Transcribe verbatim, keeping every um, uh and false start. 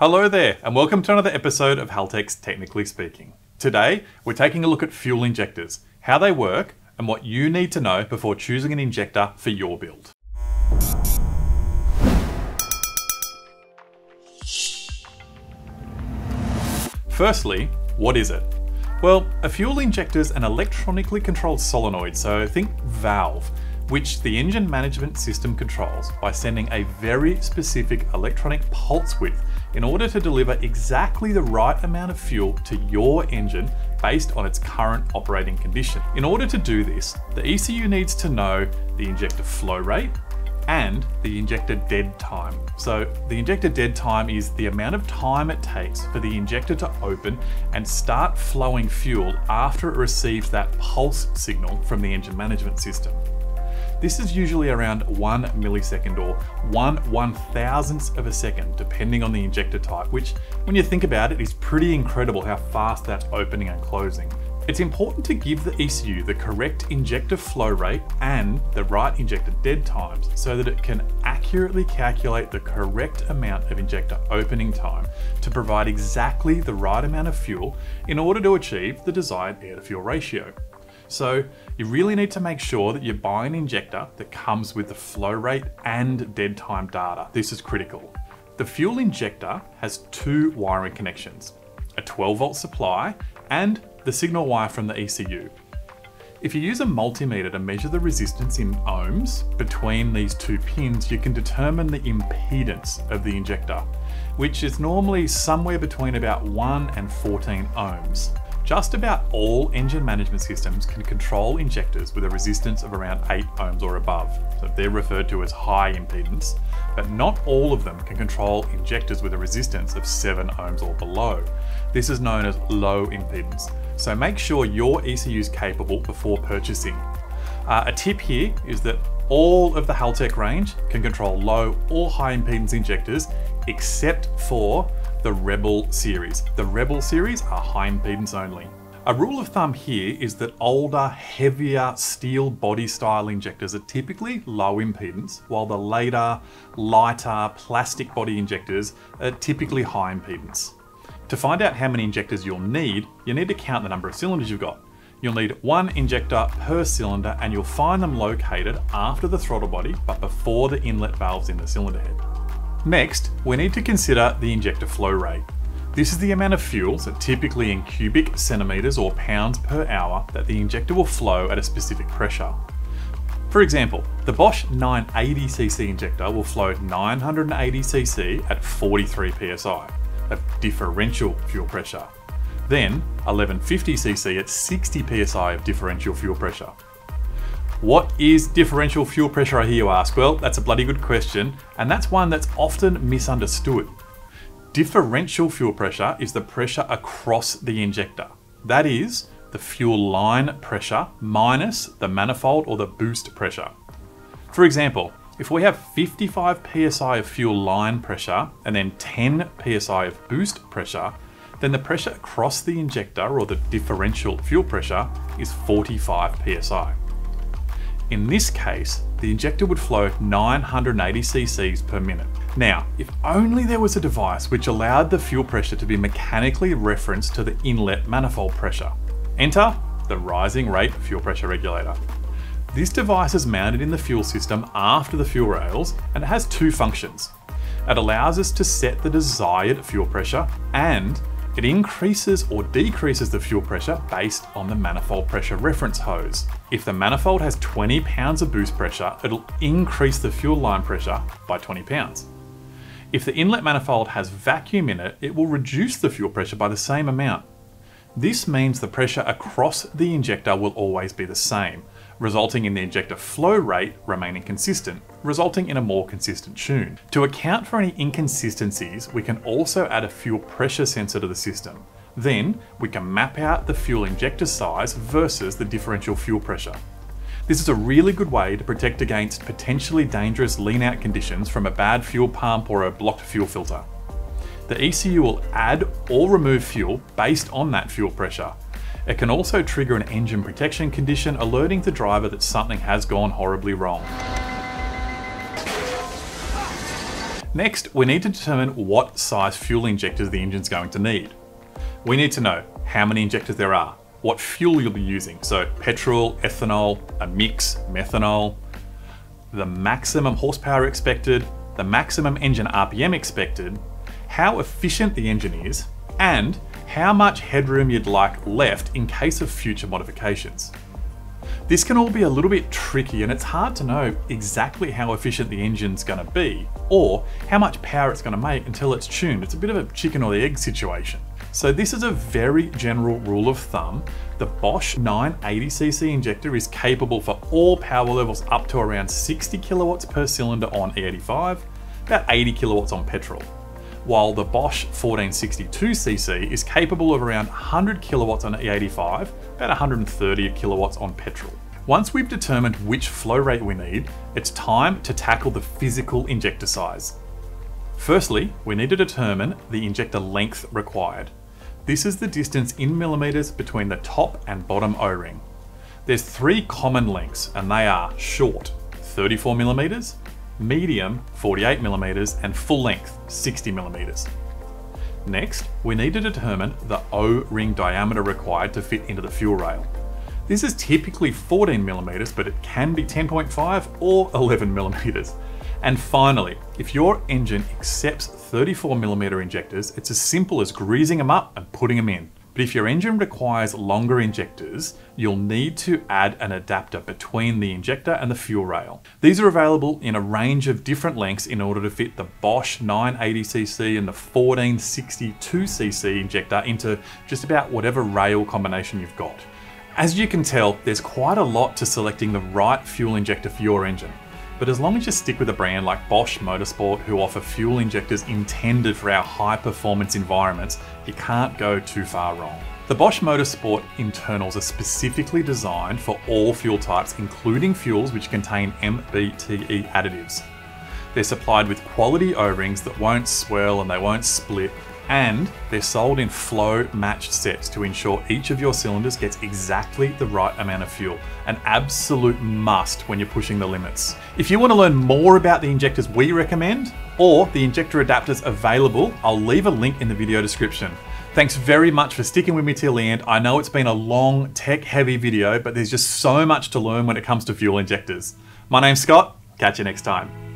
Hello there, and welcome to another episode of Haltech's Technically Speaking. Today, we're taking a look at fuel injectors, how they work, and what you need to know before choosing an injector for your build. Firstly, what is it? Well, a fuel injector is an electronically controlled solenoid, so think valve, which the engine management system controls by sending a very specific electronic pulse width in order to deliver exactly the right amount of fuel to your engine based on its current operating condition. In order to do this, the E C U needs to know the injector flow rate and the injector dead time. So the injector dead time is the amount of time it takes for the injector to open and start flowing fuel after it receives that pulse signal from the engine management system. This is usually around one millisecond or one one thousandth of a second, depending on the injector type, which when you think about it is pretty incredible how fast that's opening and closing. It's important to give the E C U the correct injector flow rate and the right injector dead times so that it can accurately calculate the correct amount of injector opening time to provide exactly the right amount of fuel in order to achieve the desired air to fuel ratio. So you really need to make sure that you buy an injector that comes with the flow rate and dead time data. This is critical. The fuel injector has two wiring connections, a twelve volt supply and the signal wire from the E C U. If you use a multimeter to measure the resistance in ohms between these two pins, you can determine the impedance of the injector, which is normally somewhere between about one and fourteen ohms. Just about all engine management systems can control injectors with a resistance of around eight ohms or above, so they're referred to as high impedance, but not all of them can control injectors with a resistance of seven ohms or below. This is known as low impedance, so make sure your E C U is capable before purchasing. Uh, a tip here is that all of the Haltech range can control low or high impedance injectors except for the Rebel series. The Rebel series are high impedance only. A rule of thumb here is that older, heavier steel body style injectors are typically low impedance, while the later, lighter plastic body injectors are typically high impedance. To find out how many injectors you'll need, you need to count the number of cylinders you've got. You'll need one injector per cylinder and you'll find them located after the throttle body, but before the inlet valves in the cylinder head. Next, we need to consider the injector flow rate. This is the amount of fuel, so typically in cubic centimeters or pounds per hour, that the injector will flow at a specific pressure. For example, the Bosch nine eighty c c injector will flow nine eighty c c at forty-three p s i of differential fuel pressure, then eleven fifty c c at sixty p s i of differential fuel pressure. What is differential fuel pressure, I hear you ask? Well, that's a bloody good question, and that's one that's often misunderstood. Differential fuel pressure is the pressure across the injector. That is the fuel line pressure minus the manifold or the boost pressure. For example, if we have fifty-five p s i of fuel line pressure and then ten p s i of boost pressure, then the pressure across the injector or the differential fuel pressure is forty-five p s i. In this case, the injector would flow nine eighty c c per minute. Now, if only there was a device which allowed the fuel pressure to be mechanically referenced to the inlet manifold pressure. Enter the rising rate fuel pressure regulator. This device is mounted in the fuel system after the fuel rails, and it has two functions. It allows us to set the desired fuel pressure, and it increases or decreases the fuel pressure based on the manifold pressure reference hose. If the manifold has twenty pounds of boost pressure, it'll increase the fuel line pressure by twenty pounds. If the inlet manifold has vacuum in it, it will reduce the fuel pressure by the same amount. This means the pressure across the injector will always be the same, resulting in the injector flow rate remaining consistent, resulting in a more consistent tune. To account for any inconsistencies, we can also add a fuel pressure sensor to the system. Then we can map out the fuel injector size versus the differential fuel pressure. This is a really good way to protect against potentially dangerous lean out conditions from a bad fuel pump or a blocked fuel filter. The E C U will add or remove fuel based on that fuel pressure. It can also trigger an engine protection condition, alerting the driver that something has gone horribly wrong. Next, we need to determine what size fuel injectors the engine's going to need. We need to know how many injectors there are, what fuel you'll be using, so petrol, ethanol, a mix, methanol, the maximum horsepower expected, the maximum engine R P M expected, how efficient the engine is, and how much headroom you'd like left in case of future modifications. This can all be a little bit tricky, and it's hard to know exactly how efficient the engine's going to be or how much power it's going to make until it's tuned. It's a bit of a chicken or the egg situation. So this is a very general rule of thumb. The Bosch nine eighty c c injector is capable for all power levels up to around sixty kilowatts per cylinder on E eighty-five, about eighty kilowatts on petrol, while the Bosch fourteen sixty-two c c is capable of around one hundred kilowatts on E eighty-five, about one hundred thirty kilowatts on petrol. Once we've determined which flow rate we need, it's time to tackle the physical injector size. Firstly, we need to determine the injector length required. This is the distance in millimeters between the top and bottom O-ring. There's three common lengths, and they are short, thirty-four millimeters, medium, forty-eight millimeters, and full length, sixty millimeters. Next, we need to determine the O-ring diameter required to fit into the fuel rail. This is typically fourteen millimeters, but it can be ten point five or eleven millimeters. And finally, if your engine accepts thirty-four millimeter injectors, it's as simple as greasing them up and putting them in. But if your engine requires longer injectors, you'll need to add an adapter between the injector and the fuel rail. These are available in a range of different lengths in order to fit the Bosch nine eighty c c and the fourteen sixty-two c c injector into just about whatever rail combination you've got. As you can tell, there's quite a lot to selecting the right fuel injector for your engine. But as long as you stick with a brand like Bosch Motorsport, who offer fuel injectors intended for our high performance environments, you can't go too far wrong. The Bosch Motorsport internals are specifically designed for all fuel types, including fuels which contain M B T E additives. They're supplied with quality O-rings that won't swirl and they won't split, and they're sold in flow matched sets to ensure each of your cylinders gets exactly the right amount of fuel. An absolute must when you're pushing the limits. If you want to learn more about the injectors we recommend or the injector adapters available, I'll leave a link in the video description. Thanks very much for sticking with me till the end. I know it's been a long tech heavy video, but there's just so much to learn when it comes to fuel injectors. My name's Scott, catch you next time.